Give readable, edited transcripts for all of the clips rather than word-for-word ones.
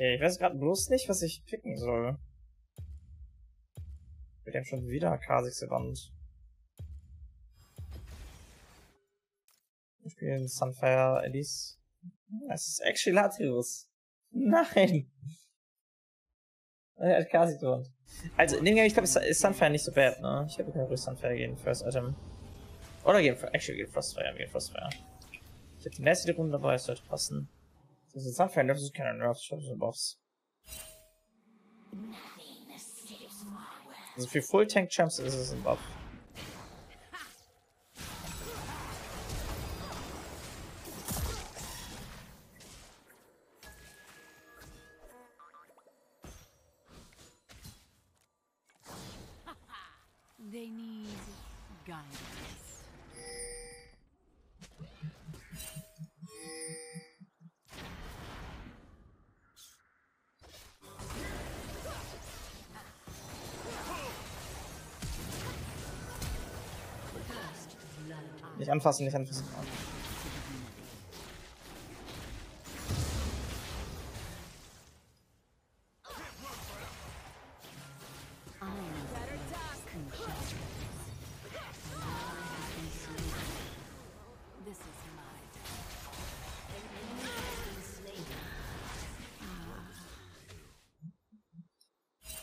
Okay, ich weiß gerade bloß nicht, was ich picken soll. Wir haben schon wieder Kasix gewandt. Wir spielen Sunfire, Elise. Es ist actually Latius. Nein! Er hat Kasix gewandt. Also, in dem Game, ich glaube, ist Sunfire nicht so bad, ne? Ich glaube, wir können ruhig Sunfire gehen, First Item. Oder gehen, actually, gehen Frostfire. Ich hab die nächste Runde dabei, es sollte passen. Das ist Sunfire, das ist keine Nerfs, ich hab so eine Boss. Also für Full-Tank-Champs ist es ein Buff. They need guidance. Nicht anfassen, nicht anfassen.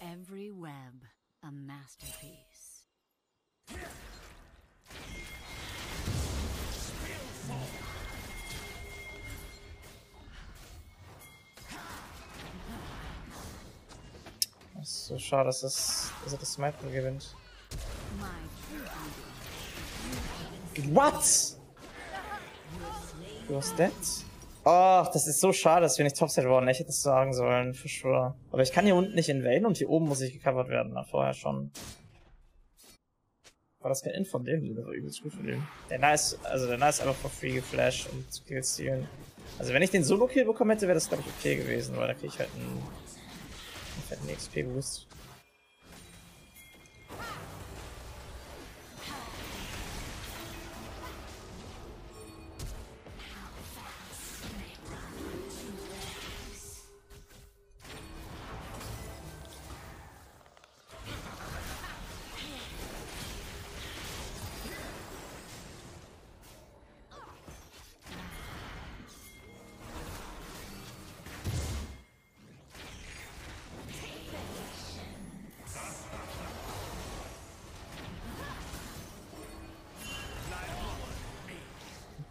Every web, a masterpiece. Es ist so schade, dass er das Smite gewinnt. What? Du hast das? Ach, das ist so schade, dass wir nicht Topside wurden. Ich hätte das sagen sollen, für sure. Aber ich kann hier unten nicht invaden und hier oben muss ich gecovert werden. Na, vorher schon. War das kein Int von dem? Das war übelst gut von dem. Der Nice einfach for free geflasht und zu Kill stealen. Also, wenn ich den Solo-Kill bekommen hätte, wäre das, glaube ich, okay gewesen, weil da kriege ich halt einen XP-Boost.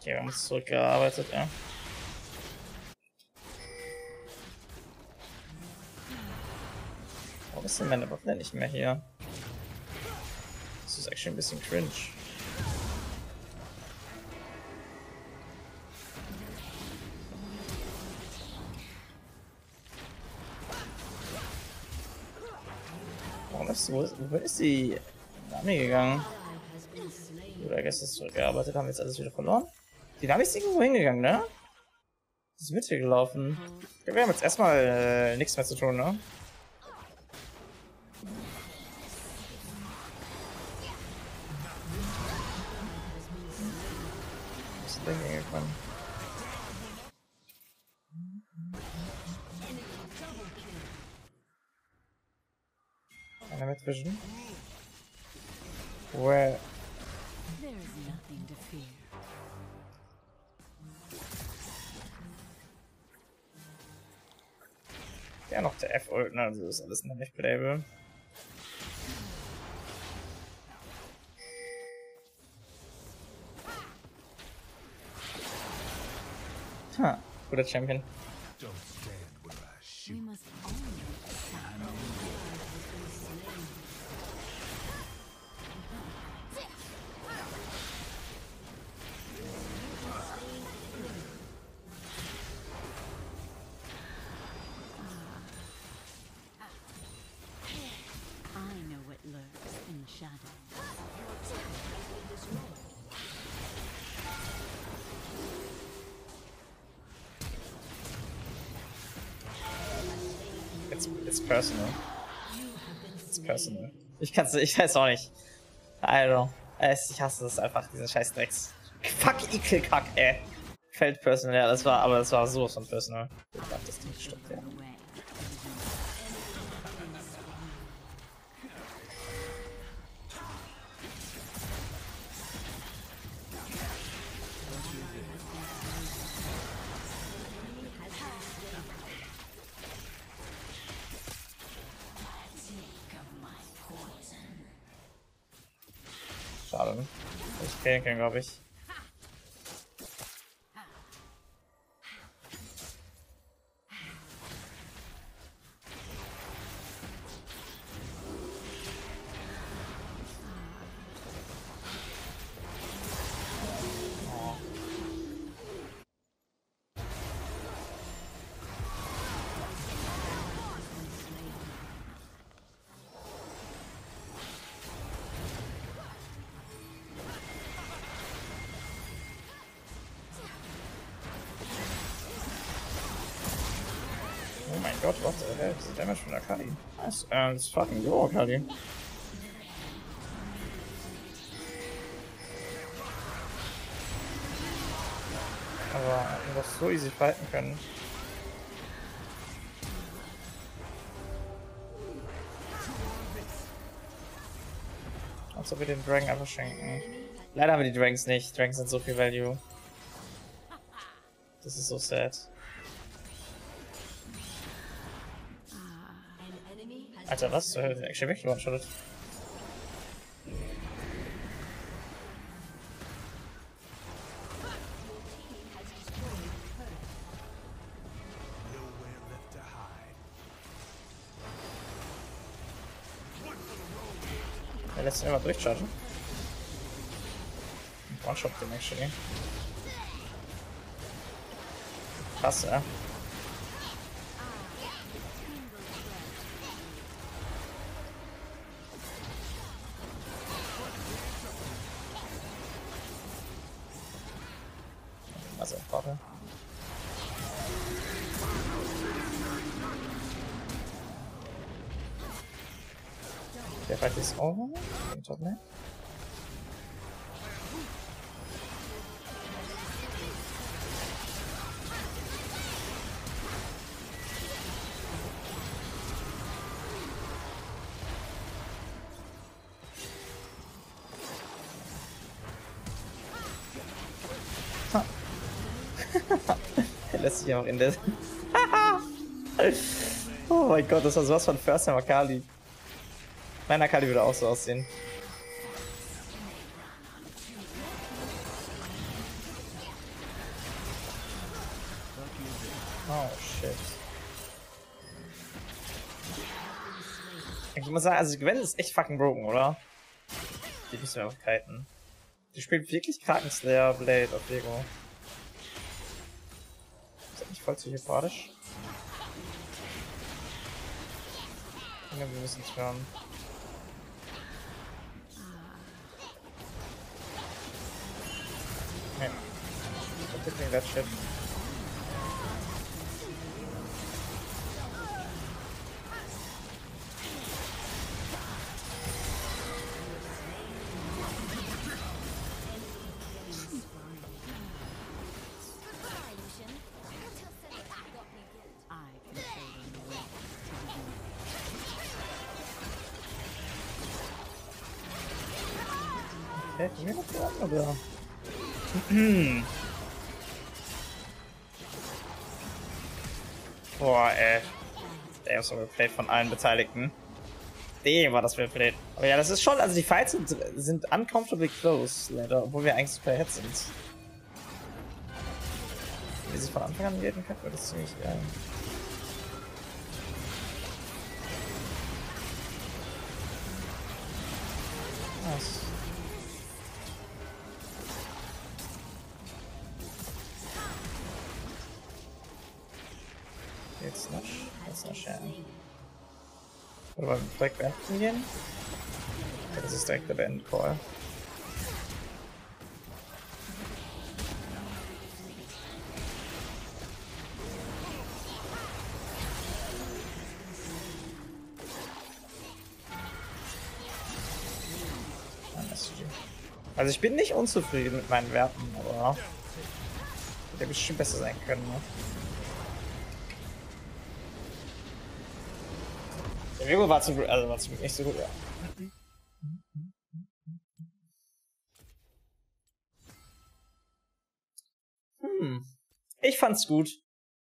Okay, wir haben uns zurückgearbeitet, ja. Warum ist denn meine Waffe nicht mehr hier? Das ist actually ein bisschen cringe. Warum ist wo ist die Dame gegangen? Oder gestern zurückgearbeitet, haben wir jetzt alles wieder verloren? Die Dame ist irgendwo hingegangen, ne? Die ist mit hier gelaufen. Ich glaube, wir haben jetzt erstmal nichts mehr zu tun, ne? Was ist denn hingekommen? Einer mit Vision? Where? Ja, noch der F-Ult, ne? Also ist alles nämlich playable. Ha, guter Champion. It's personal. It's personal. Ich weiß auch nicht. I don't know. Ich hasse das einfach, diesen scheiß Drecks. Fuck Ekelkack, ey. Fällt personal, ja, das war sowas von personal. Ich dachte, das nicht stimmt. Ja. Schade. Ich kenne keinen, glaube ich. Gott, what the hell? Das ist Damage von Akali. Nice. Das fucking go, Akali. Aber du wirst so easy fighten können. Als ob wir den Dragon einfach schenken. Leider haben wir die Dragons nicht. Dragons sind so viel Value. Das ist so sad. Alter, was zur Hölle? Actually wirklich one-shotted. Der lässt ihn immer durchchargen. One-shot den actually. Krass, ja. Der Fight ist over. Den Top Lane. Er lässt sich ja auch in der. Oh mein Gott, das war sowas von First Time Akali. Mein Akali würde auch so aussehen. Oh shit. Ich muss sagen, also Gwen ist echt fucking broken, oder? Die müssen wir auch kiten. Die spielt wirklich Kraken Slayer, Blade auf Lego. Ist das nicht voll zu hypnotisch? Ich glaube, wir müssen es hören. Nee. I'm picking that shit. Hä, mir noch dran, oder? Boah, ey. Der ist so geplayt von allen Beteiligten. Dem war das geplayt. Aber ja, das ist schon, also die Fights sind uncomfortably close, leider, obwohl wir eigentlich super ahead sind. Wie sie von Anfang an gelten können, das ist ziemlich geil. Nice. Jetzt noch scheren. Oder wollen wir direkt beenden gehen? Das ist direkt der Beenden-Call. Also ich bin nicht unzufrieden mit meinen Werten, aber... hätte bestimmt besser sein können, ne? Bewegung war zu, also war nicht so gut, ja. Ich fand's gut.